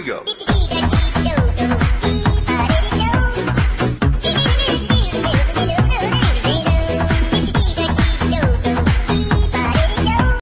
we go.